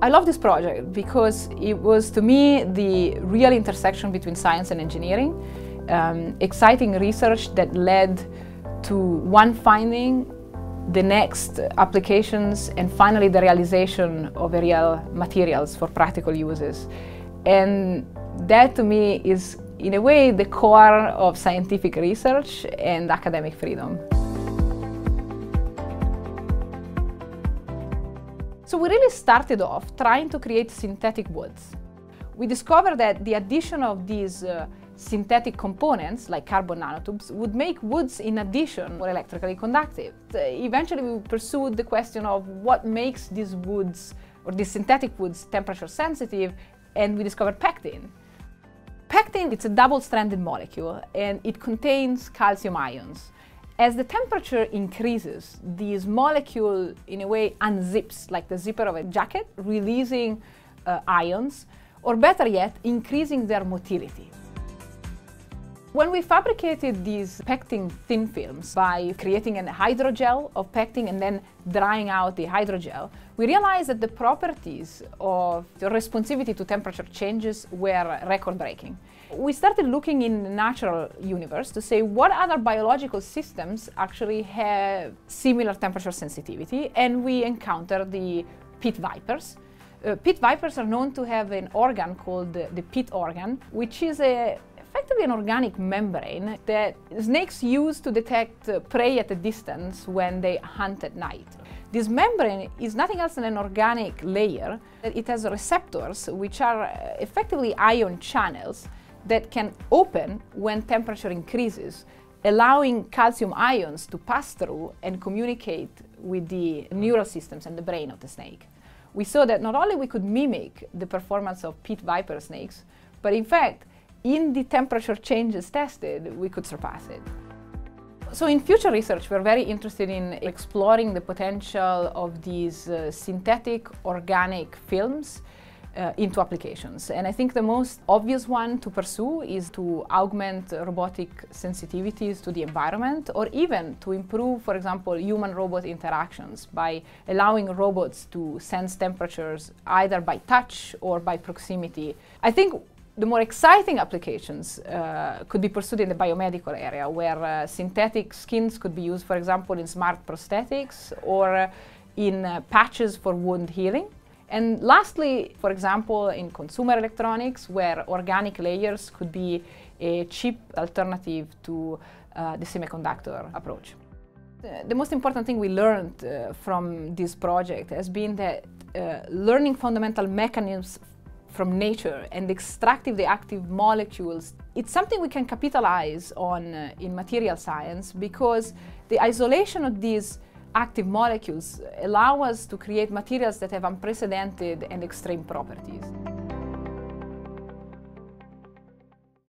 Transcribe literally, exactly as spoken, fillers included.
I love this project because it was, to me, the real intersection between science and engineering. Um, exciting research that led to one finding, the next applications, and finally the realization of real materials for practical uses. And that, to me, is in a way the core of scientific research and academic freedom. So we really started off trying to create synthetic woods. We discovered that the addition of these uh, synthetic components, like carbon nanotubes, would make woods in addition more electrically conductive. Eventually we pursued the question of what makes these woods, or these synthetic woods, temperature sensitive, and we discovered pectin. Pectin, it's a double-stranded molecule, and it contains calcium ions. As the temperature increases, this molecule, in a way, unzips, like the zipper of a jacket, releasing uh, ions, or better yet, increasing their motility. When we fabricated these pectin thin films by creating a hydrogel of pectin and then drying out the hydrogel, we realized that the properties of the responsivity to temperature changes were record-breaking. We started looking in the natural universe to say what other biological systems actually have similar temperature sensitivity, and we encountered the pit vipers. Uh, pit vipers are known to have an organ called the, the pit organ, which is a, effectively an organic membrane that snakes use to detect prey at a distance when they hunt at night. This membrane is nothing else than an organic layer. It has receptors, which are effectively ion channels that can open when temperature increases, allowing calcium ions to pass through and communicate with the neural systems and the brain of the snake. We saw that not only we could mimic the performance of pit viper snakes, but in fact, in the temperature changes tested, we could surpass it. So in future research, we're very interested in exploring the potential of these uh, synthetic organic films Uh, into applications. And I think the most obvious one to pursue is to augment robotic sensitivities to the environment, or even to improve, for example, human-robot interactions by allowing robots to sense temperatures either by touch or by proximity. I think the more exciting applications uh, could be pursued in the biomedical area, where uh, synthetic skins could be used, for example, in smart prosthetics or uh, in uh, patches for wound healing. And lastly, for example, in consumer electronics, where organic layers could be a cheap alternative to uh, the semiconductor approach. The most important thing we learned uh, from this project has been that uh, learning fundamental mechanisms from nature and extracting the active molecules, it's something we can capitalize on uh, in material science, because the isolation of these active molecules allow us to create materials that have unprecedented and extreme properties.